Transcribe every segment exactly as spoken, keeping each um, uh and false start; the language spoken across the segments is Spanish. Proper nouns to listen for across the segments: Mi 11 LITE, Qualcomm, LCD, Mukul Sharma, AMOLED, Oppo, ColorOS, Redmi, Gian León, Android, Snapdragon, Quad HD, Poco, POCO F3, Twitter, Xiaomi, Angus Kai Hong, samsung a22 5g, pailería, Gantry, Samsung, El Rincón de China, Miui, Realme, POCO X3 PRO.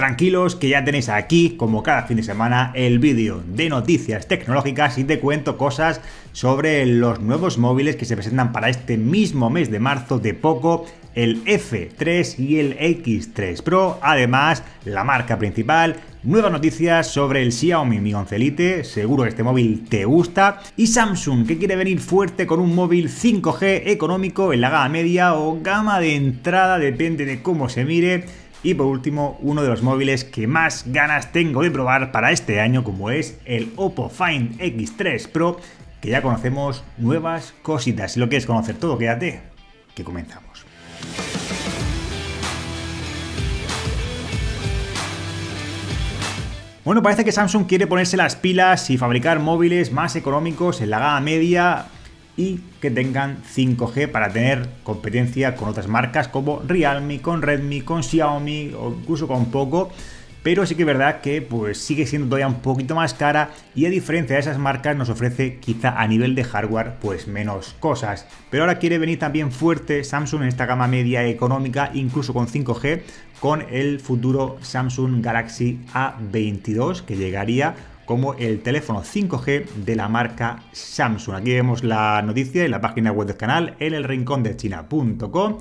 Tranquilos que ya tenéis aquí, como cada fin de semana, el vídeo de noticias tecnológicas y te cuento cosas sobre los nuevos móviles que se presentan para este mismo mes de marzo de Poco, el F tres y el X tres Pro, además la marca principal, nuevas noticias sobre el Xiaomi Mi once Lite, seguro que este móvil te gusta, y Samsung, que quiere venir fuerte con un móvil cinco G económico en la gama media o gama de entrada, depende de cómo se mire. Y por último, uno de los móviles que más ganas tengo de probar para este año, como es el Oppo Find X tres Pro, que ya conocemos nuevas cositas. Si lo quieres conocer todo, quédate, que comenzamos. Bueno, parece que Samsung quiere ponerse las pilas y fabricar móviles más económicos en la gama media y que tengan cinco G para tener competencia con otras marcas como Realme, con Redmi, con Xiaomi o incluso con Poco, pero sí que es verdad que pues sigue siendo todavía un poquito más cara y a diferencia de esas marcas nos ofrece quizá a nivel de hardware pues menos cosas. Pero ahora quiere venir también fuerte Samsung en esta gama media económica, incluso con cinco G, con el futuro Samsung Galaxy A veintidós, que llegaría como el teléfono cinco G de la marca Samsung. Aquí vemos la noticia en la página web del canal, en el rincón de China punto com.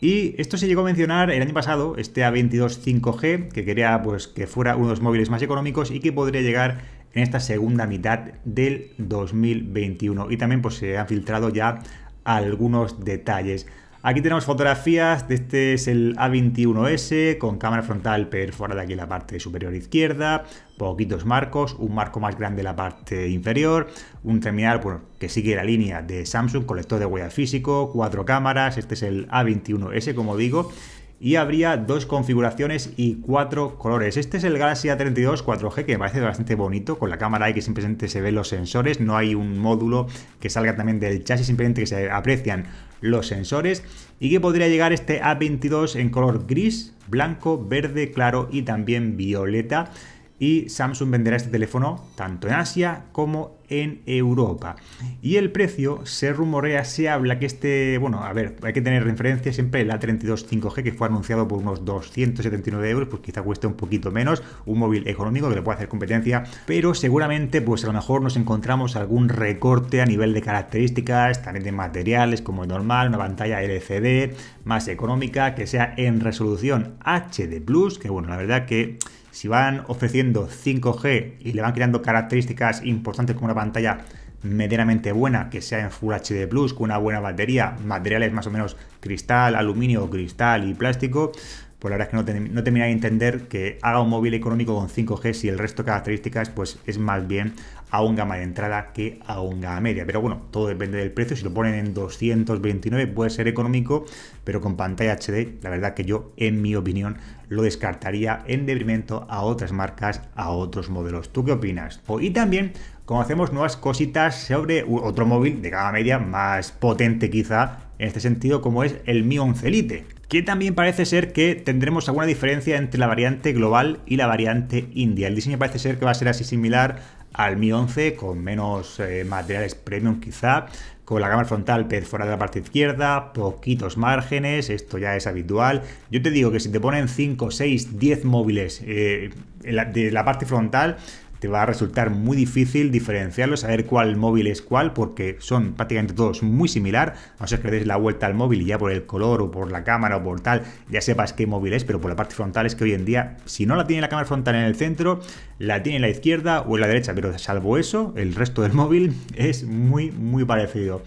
Y esto se llegó a mencionar el año pasado, este A veintidós cinco G, que quería pues que fuera uno de los móviles más económicos y que podría llegar en esta segunda mitad del dos mil veintiuno. Y también pues se han filtrado ya algunos detalles. Aquí tenemos fotografías, este es el A veintiuno ese con cámara frontal perforada aquí en la parte superior izquierda, poquitos marcos, un marco más grande en la parte inferior, un terminal bueno, que sigue la línea de Samsung con lector de huella físico, cuatro cámaras, este es el A veintiuno ese como digo, y habría dos configuraciones y cuatro colores. Este es el Galaxy A treinta y dos cuatro G, que me parece bastante bonito, con la cámara ahí que simplemente se ven los sensores, no hay un módulo que salga también del chasis, simplemente que se aprecian los sensores, y que podría llegar este A veintidós en color gris, blanco, verde claro y también violeta. Y Samsung venderá este teléfono tanto en Asia como en Europa. Y el precio se rumorea, se habla que este... Bueno, a ver, hay que tener referencia siempre el A treinta y dos cinco G, que fue anunciado por unos doscientos setenta y nueve euros, pues quizá cueste un poquito menos, un móvil económico que le pueda hacer competencia, pero seguramente pues a lo mejor nos encontramos algún recorte a nivel de características, también de materiales, como es normal, una pantalla L C D más económica, que sea en resolución H D plus, que bueno, la verdad que... Si van ofreciendo cinco G y le van creando características importantes como una pantalla medianamente buena, que sea en Full H D plus, con una buena batería, materiales más o menos cristal, aluminio, cristal y plástico, pues la verdad es que no, te, no termináis de entender que haga un móvil económico con cinco G si el resto de características pues es más bien a un gama de entrada que a un gama media. Pero bueno, todo depende del precio. Si lo ponen en doscientos veintinueve puede ser económico, pero con pantalla H D la verdad que yo, en mi opinión, lo descartaría en detrimento a otras marcas, a otros modelos. ¿Tú qué opinas? Y también conocemos nuevas cositas sobre otro móvil de gama media más potente quizá en este sentido, como es el Mi once Lite, que también parece ser que tendremos alguna diferencia entre la variante global y la variante india. El diseño parece ser que va a ser así similar al Mi once, con menos eh, materiales premium quizá, con la cámara frontal perforada de la parte izquierda, poquitos márgenes, esto ya es habitual. Yo te digo que si te ponen cinco, seis, diez móviles eh, de la parte frontal, te va a resultar muy difícil diferenciarlos, saber cuál móvil es cuál, porque son prácticamente todos muy similar, a no ser que le des la vuelta al móvil y ya por el color o por la cámara o por tal, ya sepas qué móvil es. Pero por la parte frontal es que hoy en día, si no la tiene la cámara frontal en el centro, la tiene en la izquierda o en la derecha, pero salvo eso, el resto del móvil es muy, muy parecido.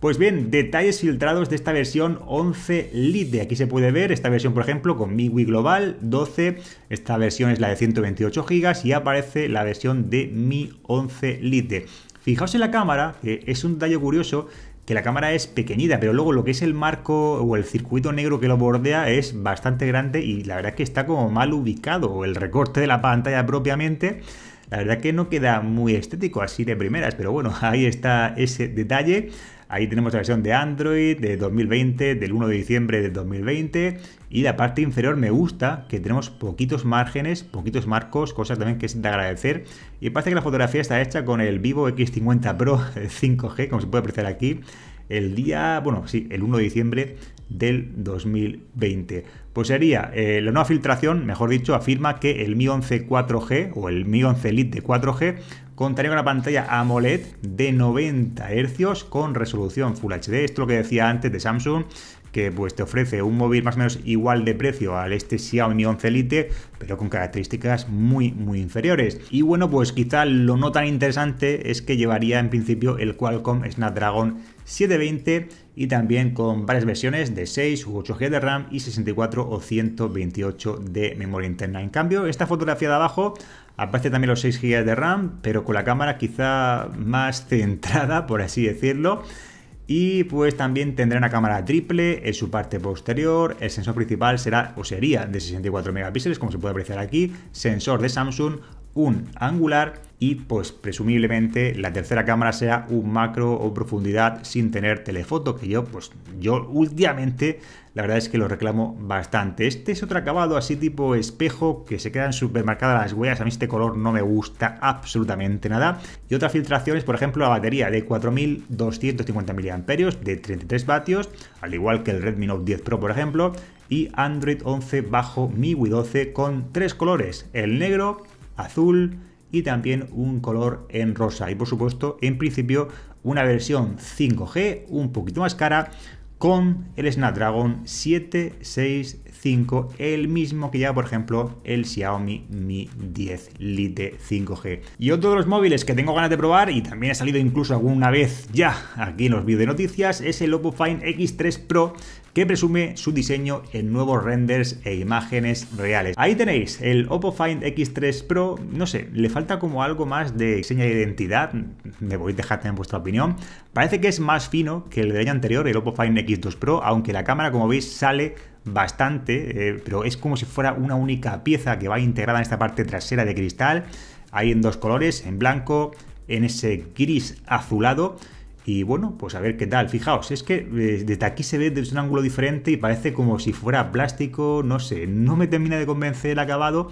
Pues bien, detalles filtrados de esta versión once Lite. Aquí se puede ver esta versión, por ejemplo, con Miui Global doce. Esta versión es la de ciento veintiocho gigas y aparece la versión de Mi once Lite. Fijaos en la cámara, que es un detalle curioso, que la cámara es pequeñita, pero luego lo que es el marco o el circuito negro que lo bordea es bastante grande y la verdad es que está como mal ubicado el recorte de la pantalla propiamente. La verdad que no queda muy estético así de primeras, pero bueno, ahí está ese detalle. Ahí tenemos la versión de Android de dos mil veinte, del uno de diciembre de dos mil veinte. Y la parte inferior me gusta, que tenemos poquitos márgenes, poquitos marcos, cosas también que es de agradecer. Y parece que la fotografía está hecha con el Vivo X cincuenta Pro cinco G, como se puede apreciar aquí, el día, bueno, sí, el uno de diciembre del dos mil veinte. Pues sería, eh, la nueva filtración, mejor dicho, afirma que el Mi once cuatro G o el Mi once Lite de cuatro G contaría con una pantalla AMOLED de noventa hercios con resolución Full H D. Esto es lo que decía antes de Samsung, que pues te ofrece un móvil más o menos igual de precio al este Xiaomi Mi once Lite, pero con características muy muy inferiores. Y bueno, pues quizá lo no tan interesante es que llevaría en principio el Qualcomm Snapdragon setecientos veinte y también con varias versiones de seis u ocho G de RAM y sesenta y cuatro o ciento veintiocho de memoria interna. En cambio, esta fotografía de abajo aparece también los seis gigas de RAM, pero con la cámara quizá más centrada, por así decirlo. Y pues también tendrá una cámara triple en su parte posterior. El sensor principal será o sería de sesenta y cuatro megapíxeles, como se puede apreciar aquí. Sensor de Samsung, un angular y pues presumiblemente la tercera cámara sea un macro o profundidad sin tener telefoto, que yo pues yo últimamente la verdad es que lo reclamo bastante. Este es otro acabado así tipo espejo que se quedan súper marcadas las huellas. A mí este color no me gusta absolutamente nada. Y otras filtraciones, por ejemplo, la batería de cuatro mil doscientos cincuenta miliamperios hora de treinta y tres vatios, al igual que el Redmi Note diez Pro, por ejemplo, y Android once bajo MIUI doce con tres colores, el negro, azul y también un color en rosa. Y por supuesto, en principio, una versión cinco G un poquito más cara con el Snapdragon setecientos sesenta y cinco, el mismo que lleva, por ejemplo, el Xiaomi Mi diez Lite cinco G. Y otro de los móviles que tengo ganas de probar, y también ha salido incluso alguna vez ya aquí en los vídeos de noticias, es el Oppo Find X tres Pro, que presume su diseño en nuevos renders e imágenes reales. Ahí tenéis el Oppo Find X tres Pro, no sé, le falta como algo más de seña de identidad, me voy a dejar en vuestra opinión. Parece que es más fino que el del año anterior, el Oppo Find X dos Pro, aunque la cámara, como veis, sale bastante, eh, pero es como si fuera una única pieza que va integrada en esta parte trasera de cristal, ahí en dos colores, en blanco, en ese gris azulado. Y bueno, pues a ver qué tal. Fijaos, es que desde aquí se ve desde un ángulo diferente y parece como si fuera plástico, no sé, no me termina de convencer el acabado.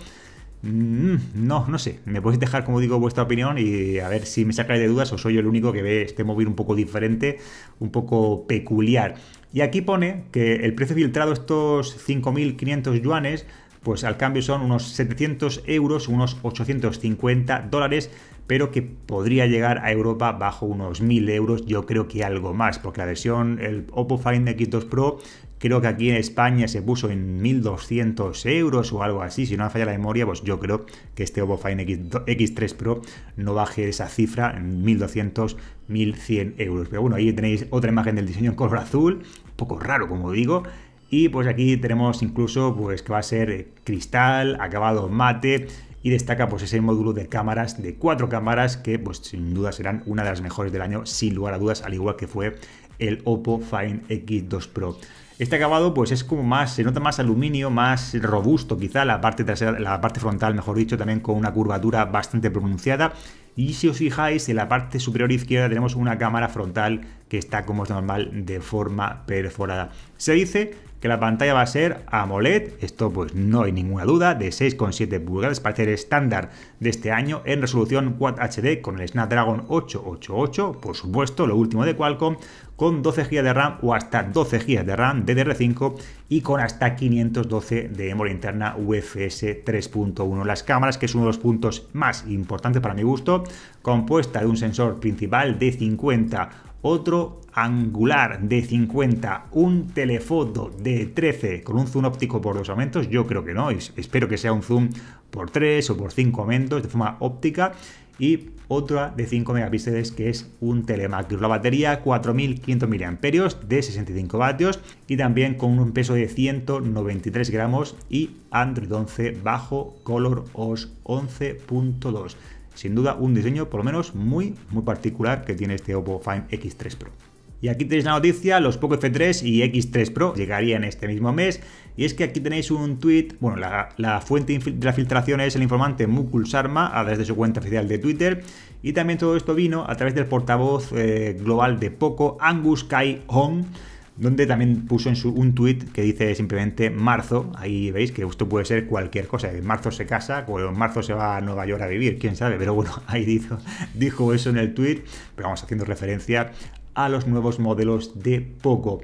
Mm, no, no sé, me podéis dejar, como digo, vuestra opinión y a ver si me sacáis de dudas o soy yo el único que ve este móvil un poco diferente, un poco peculiar. Y aquí pone que el precio filtrado, estos cinco mil quinientos yuanes, pues al cambio son unos setecientos euros, unos ochocientos cincuenta dólares, pero que podría llegar a Europa bajo unos mil euros, yo creo que algo más, porque la versión, el Oppo Find X dos Pro, creo que aquí en España se puso en mil doscientos euros o algo así, si no me falla la memoria, pues yo creo que este Oppo Find X tres Pro no baje esa cifra en mil doscientos, mil cien euros. Pero bueno, ahí tenéis otra imagen del diseño en color azul, un poco raro como digo. Y pues aquí tenemos incluso pues que va a ser cristal, acabado mate, y destaca pues ese módulo de cámaras, de cuatro cámaras, que pues sin duda serán una de las mejores del año, sin lugar a dudas, al igual que fue el Oppo Find X dos Pro. Este acabado pues es como más, se nota más aluminio, más robusto quizá, la parte trasera, la parte frontal mejor dicho, también con una curvatura bastante pronunciada. Y si os fijáis, en la parte superior izquierda tenemos una cámara frontal que está, como es normal, de forma perforada. Se dice que la pantalla va a ser AMOLED, esto pues no hay ninguna duda, de seis coma siete pulgadas, parece el estándar de este año, en resolución Quad H D con el Snapdragon ochocientos ochenta y ocho, por supuesto, lo último de Qualcomm, con doce gigas de RAM o hasta doce gigas de RAM D D R cinco y con hasta quinientos doce de memoria interna U F S tres punto uno. Las cámaras, que es uno de los puntos más importantes para mi gusto, compuesta de un sensor principal de cincuenta, otro angular de cincuenta, un telefoto de trece con un zoom óptico por dos aumentos, yo creo que no, espero que sea un zoom por tres o por cinco aumentos de forma óptica, y otra de cinco megapíxeles que es un telemacro. La batería cuatro mil quinientos miliamperios hora de sesenta y cinco vatios y también con un peso de ciento noventa y tres gramos y Android once bajo ColorOS once punto dos. Sin duda un diseño por lo menos muy muy particular que tiene este Oppo Find X tres Pro. Y aquí tenéis la noticia, los Poco F tres y X tres Pro llegarían este mismo mes. Y es que aquí tenéis un tweet, bueno, la, la fuente de la filtración es el informante Mukul Sharma a través de su cuenta oficial de Twitter. Y también todo esto vino a través del portavoz eh, global de Poco, Angus Kai Hong, donde también puso en su, un tweet que dice simplemente marzo. Ahí veis que esto puede ser cualquier cosa, en marzo se casa, o en marzo se va a Nueva York a vivir, quién sabe, pero bueno, ahí dijo, dijo eso en el tweet, pero vamos haciendo referencia a los nuevos modelos de Poco.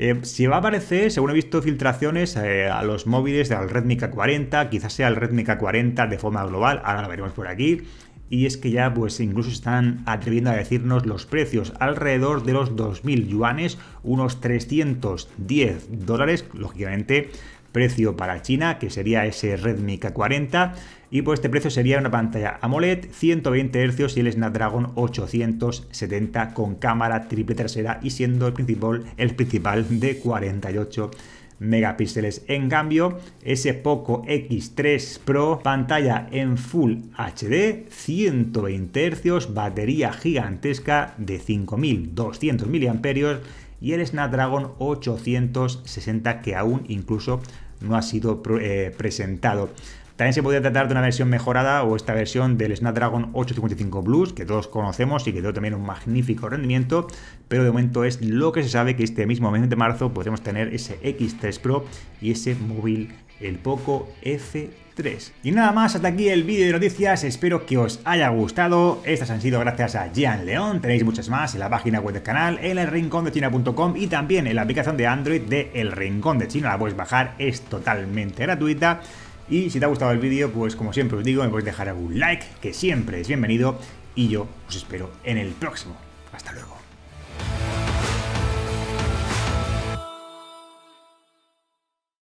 Eh, si va a aparecer, según he visto filtraciones, eh, a los móviles del Redmi K cuarenta, quizás sea el Redmi K cuarenta de forma global, ahora lo veremos por aquí. Y es que ya pues incluso están atreviendo a decirnos los precios, alrededor de los dos mil yuanes, unos trescientos diez dólares, lógicamente precio para China, que sería ese Redmi K cuarenta. Y por este precio sería una pantalla AMOLED, ciento veinte hercios y el Snapdragon ochocientos setenta con cámara triple trasera y siendo el principal, el principal de cuarenta y ocho megapíxeles. En cambio, ese Poco X tres Pro, pantalla en Full H D, ciento veinte hercios, batería gigantesca de cinco mil doscientos miliamperios hora y el Snapdragon ochocientos sesenta que aún incluso no ha sido eh, presentado. También se podría tratar de una versión mejorada o esta versión del Snapdragon ochocientos cincuenta y cinco Plus, que todos conocemos y que dio también un magnífico rendimiento, pero de momento es lo que se sabe, que este mismo mes de marzo podremos tener ese X tres Pro y ese móvil, el Poco F tres. Y nada más, hasta aquí el vídeo de noticias, espero que os haya gustado. Estas han sido gracias a Gian León, tenéis muchas más en la página web del canal, en el rincón de china punto com y también en la aplicación de Android de El Rincón de China, la podéis bajar, es totalmente gratuita. Y si te ha gustado el vídeo, pues como siempre os digo, me podéis dejar algún like, que siempre es bienvenido, y yo os espero en el próximo. Hasta luego.